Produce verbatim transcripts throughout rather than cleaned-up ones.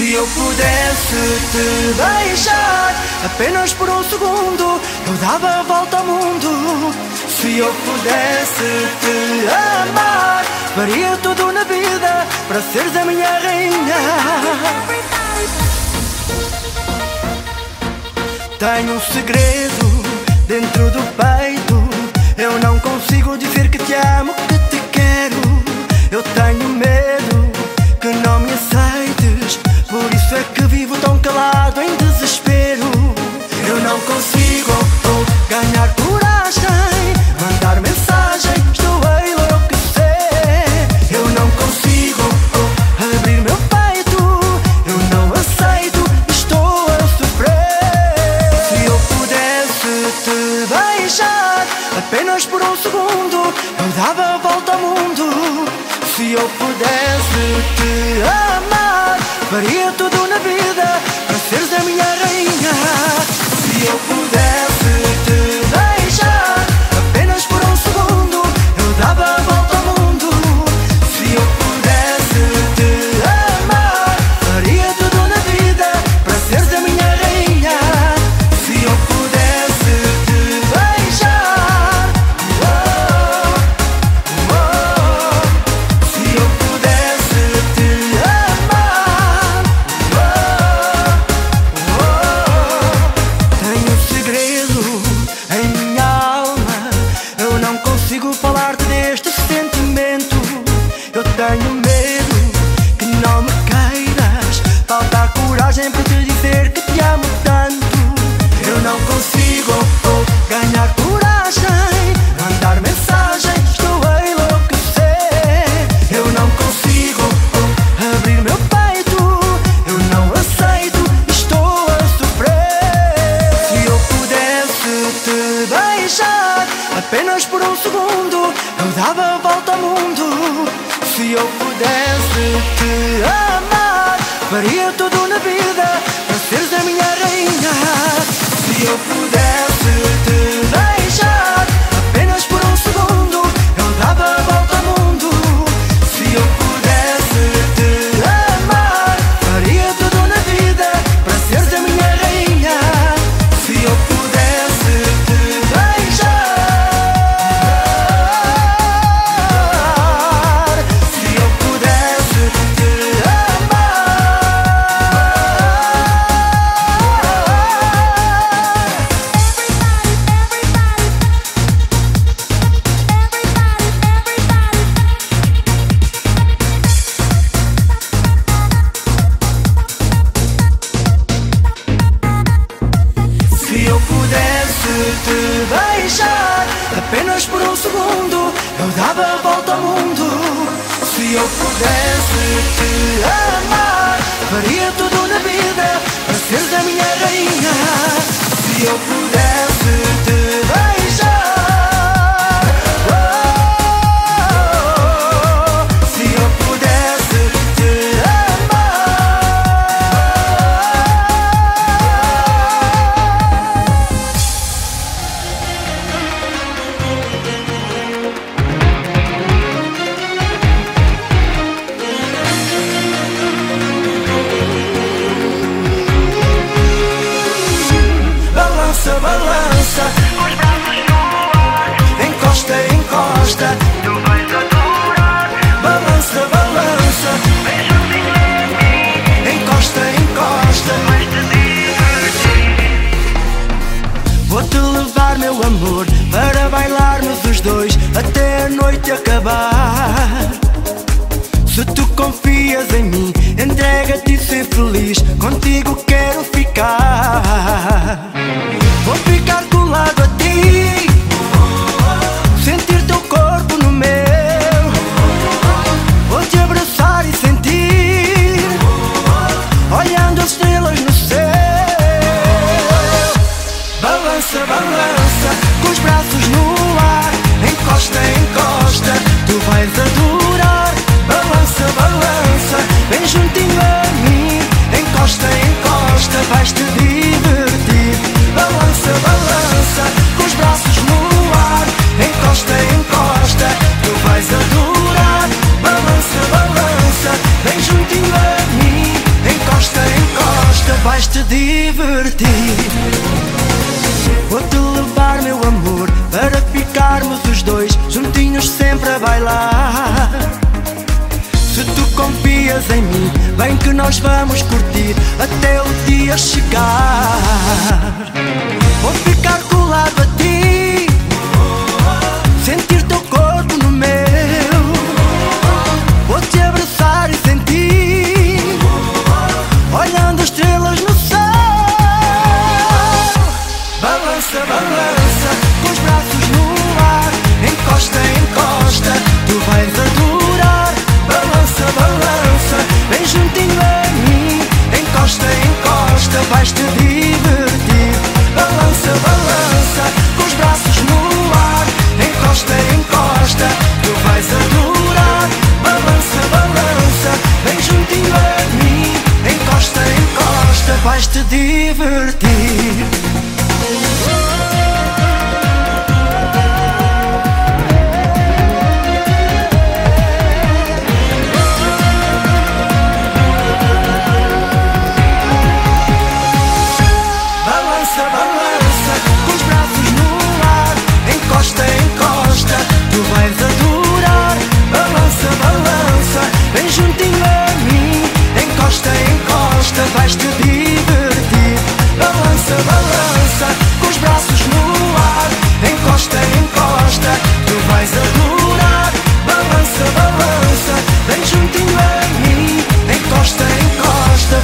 Se eu pudesse te beijar apenas por um segundo, eu dava a volta ao mundo. Se eu pudesse te amar, faria tudo na vida para seres a minha rainha. Tenho um segredo dentro do peito, eu não consigo dizer que te amo, que te quero. Eu tenho medo que não me aceites, por isso é que vivo tão calado em desespero. Eu não consigo ganhar coragem, mandar mensagem, estou a enlouquecer. Eu não consigo abrir meu peito, eu não aceito, estou a sofrer. Se eu pudesse te beijar apenas por um segundo, eu dava a volta ao mundo. Se eu pudesse te amar, faria tudo na vida para seres a minha rainha. Se eu pudesse te beijar apenas por um segundo, eu dava a volta ao mundo. Se eu pudesse te amar, faria tudo na vida para seres a minha rainha. Se eu pudesse te beijar, oh, oh. Se eu pudesse te amar, oh, oh. Tenho um segredo em minha alma, eu não consigo falar-te deste sentimento. Eu tenho medo que não me queiras, falta coragem para te dizer que te amo tanto. Eu não consigo ganhar coragem, mandar mensagem, estou a enlouquecer. Eu não consigo abrir meu peito, eu não aceito, estou a sofrer. Se eu pudesse te beijar apenas por um segundo, eu dava a volta ao mundo. Se eu pudesse te amar, faria tudo na vida para seres a minha rainha. Se eu pudesse te beijar apenas por um segundo, eu dava a volta ao mundo. Se eu pudesse te amar, faria tudo na vida para seres a minha rainha. Se eu pudesse te beijar, se eu pudesse te amar. Se eu pudesse te beijar apenas por um segundo, eu dava a volta ao mundo. Se eu pudesse te amar, faria tudo na vida para seres a minha rainha. Se eu pudesse te beijar, oh, oh, oh, oh. Se eu pudesse te amar. Balança, balança, os braços no ar, encosta, encosta, tu vais adorar. Balança, balança, beija-me em mim, encosta, encosta, vais te divertir. Vou te levar, meu amor, para bailarmos os dois até a noite acabar. Se tu confias em mim, entrega-te e ser feliz, contigo quero ficar. Vou ficar colado a ti, sentir teu corpo no meu. Vou te abraçar e sentir, olhando as estrelas no céu. Balança, balança, com os braços no ar, encosta, encosta, tu vais adorar. Balança, balança, vem juntinho a mim, encosta, encosta, vais te divertir. te divertir. Vou-te levar, meu amor, para ficarmos os dois juntinhos sempre a bailar. Se tu confias em mim, vem que nós vamos curtir até o dia chegar. Vou ficar colado a ti, sentir teu corpo no meu. Vou te abraçar e sentir, olhando estrelas no céu. Balança, balança, com os braços no ar, encosta, encosta, tu vais adorar. Balança, balança, vem juntinho a mim, encosta, encosta, vais te divertir. Balança, balança, com os braços no ar, encosta, encosta, tu vais adorar. Balança, balança, vem juntinho a mim, encosta, encosta, vais te divertir.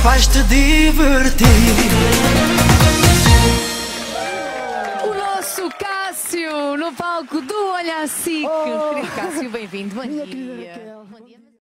Vais-te divertir. O nosso Cássio no palco do Olha Sic. Oh. Querido Cássio, bem-vindo. Bom dia.